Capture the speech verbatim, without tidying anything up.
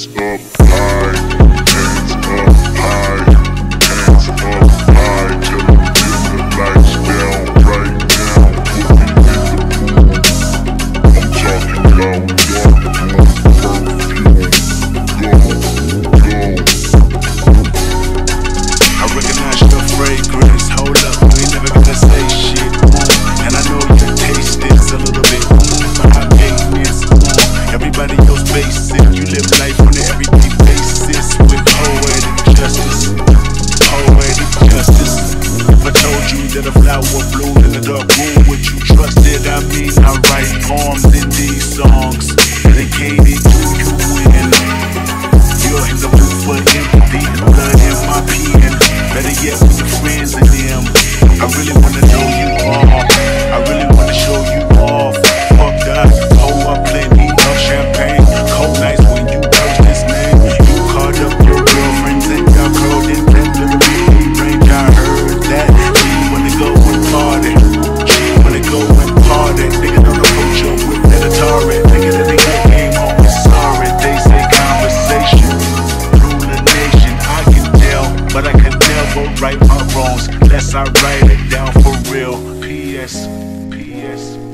hands up high, hands up high, hands up high, till I'm getting the lights down right now. Put me in the mood. I'm talking about perfume. Go, go. I recognize the fragrance. Hold up, we ain't never gonna say shit. And I know your taste is a little bit, but I hate this. Everybody else face it. You live life on an everyday basis with poetic justice, poetic justice. If I told you that a flower bloomed in a dark room, would you trust it? I mean, I write poems in these songs dedicated to you, and you're in the mood for empathy, blood in my pen. Better yet, with your friends and them. I really wanna know you all. I really wanna show you off. Fuck that, pour up plenty of champagne. Cold nights when you touch this man. You called up your girlfriends and got curled in that little baby brain. I heard that she wanna go and party. She wanna go and party. Nigga don't approach her with that Atari. Nigga that nigga came home with sorry. They say conversation rule the nation. I can tell, but I can never right my wrongs unless I write it down for real. P S P S